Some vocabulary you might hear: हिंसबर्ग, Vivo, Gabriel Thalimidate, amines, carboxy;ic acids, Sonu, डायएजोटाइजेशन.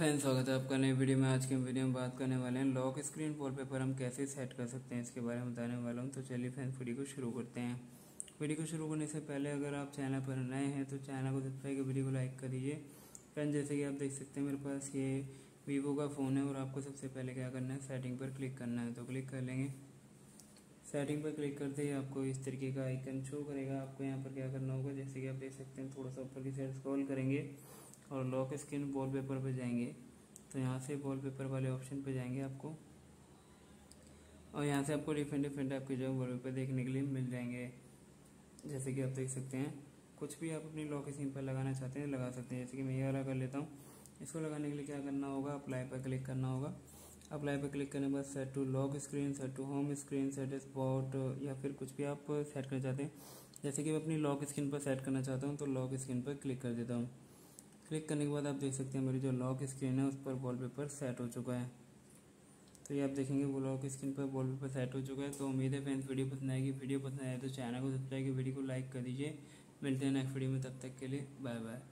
Friends स्वागत है आपका नई वीडियो में। आज के वीडियो में बात करने वाले हैं लॉक स्क्रीन वॉलपेपर हम कैसे सेट कर सकते हैं, इसके बारे में बताने वाला हूं। तो चलिए फ्रेंड्स वीडियो को शुरू करते हैं। वीडियो को शुरू करने से पहले अगर आप चैनल पर नए हैं तो चैनल को सब्सक्राइब कर वीडियो को लाइक कर दीजिए। फ्रेंड्स जैसे कि आप देख सकते हैं मेरे पास ये वीवो का फ़ोन है और आपको सबसे पहले क्या करना है, सेटिंग पर क्लिक करना है। तो क्लिक कर लेंगे, सेटिंग पर क्लिक करते ही आपको इस तरीके का आइकन शो करेगा। आपको यहाँ पर क्या करना होगा, जैसे कि आप देख सकते हैं थोड़ा सा ऊपर की साइड स्क्रॉल करेंगे और लॉक स्क्रीन वॉलपेपर पे जाएंगे। तो यहाँ से वॉलपेपर वाले ऑप्शन पे जाएंगे आपको और यहाँ से आपको डिफरेंट आपके जो वॉलपेपर देखने के लिए मिल जाएंगे। जैसे कि आप देख सकते हैं कुछ भी आप अपनी लॉक स्क्रीन पर लगाना चाहते हैं लगा सकते हैं। जैसे कि मैं ये वाला कर लेता हूँ। इसको लगाने के लिए क्या करना होगा, अप्लाई पर क्लिक करना होगा। अप्लाई पर क्लिक करने के बाद set to lock screen, set to home screen, set spot या फिर कुछ भी आप सेट करना चाहते हैं। जैसे कि मैं अपनी लॉक स्क्रीन पर सेट करना चाहता हूँ तो लॉक स्क्रीन पर क्लिक कर देता हूँ। क्लिक करने के बाद आप देख सकते हैं मेरी जो लॉक स्क्रीन है उस पर वॉलपेपर सेट हो चुका है। तो ये आप देखेंगे वो लॉक स्क्रीन पर वॉलपेपर सेट हो चुका है। तो उम्मीद है फ्रेंड्स वीडियो पसंद आएगी। वीडियो पसंद आए तो चैनल को सब्सक्राइब कर वीडियो को लाइक कर दीजिए। मिलते हैं नेक्स्ट वीडियो में, तब तक के लिए बाय बाय।